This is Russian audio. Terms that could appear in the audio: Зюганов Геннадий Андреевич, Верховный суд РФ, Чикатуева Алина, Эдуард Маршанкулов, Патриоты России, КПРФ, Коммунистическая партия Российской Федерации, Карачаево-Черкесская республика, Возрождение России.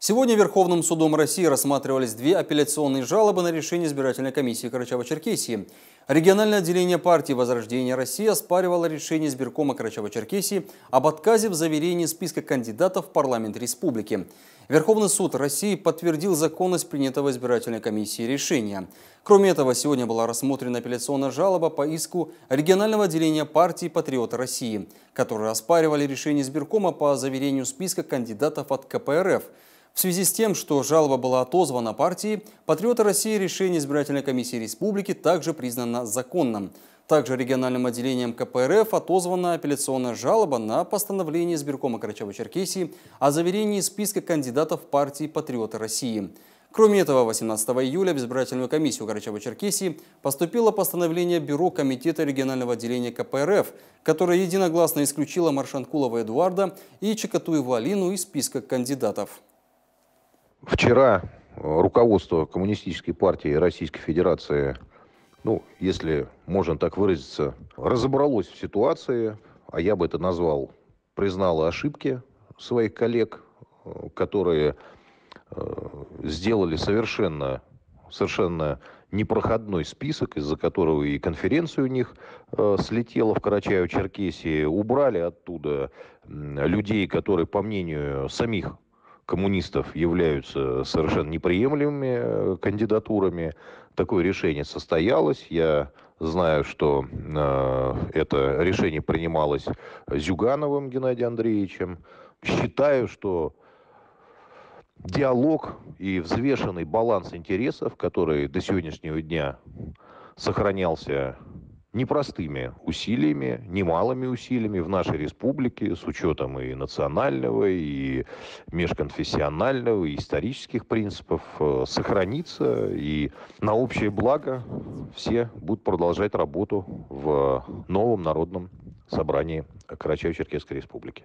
Сегодня Верховным судом России рассматривались две апелляционные жалобы на решение избирательной комиссии Карачаево-Черкесии. Региональное отделение партии «Возрождение России» оспаривало решение избиркома Карачаево-Черкесии об отказе в заверении списка кандидатов в парламент республики. Верховный суд России подтвердил законность принятого избирательной комиссией решения. Кроме этого, сегодня была рассмотрена апелляционная жалоба по иску регионального отделения партии «Патриоты России», которые оспаривали решение избиркома по заверению списка кандидатов от КПРФ. В связи с тем, что жалоба была отозвана партии, «Патриоты России» решение избирательной комиссии республики также признано законным. Также региональным отделением КПРФ отозвана апелляционная жалоба на постановление избиркома Карачаево-Черкесии о заверении списка кандидатов партии «Патриоты России». Кроме этого, 18 июля в избирательную комиссию Карачаево-Черкесии поступило постановление Бюро комитета регионального отделения КПРФ, которое единогласно исключило Маршанкулова Эдуарда и Чикатуеву Алину из списка кандидатов. Вчера руководство Коммунистической партии Российской Федерации, если можно так выразиться, разобралось в ситуации, а я бы это назвал, признало ошибки своих коллег, которые сделали совершенно непроходной список, из-за которого и конференция у них слетела в Карачаево-Черкесии, убрали оттуда людей, которые, по мнению самих коммунистов, являются совершенно неприемлемыми кандидатурами. Такое решение состоялось. Я знаю, что это решение принималось Зюгановым Геннадием Андреевичем. Считаю, что диалог и взвешенный баланс интересов, который до сегодняшнего дня сохранялся непростыми усилиями, немалыми усилиями в нашей республике, с учетом и национального, и межконфессионального, и исторических принципов, сохранится, и на общее благо все будут продолжать работу в новом народном собрании Карачаево-Черкесской республики.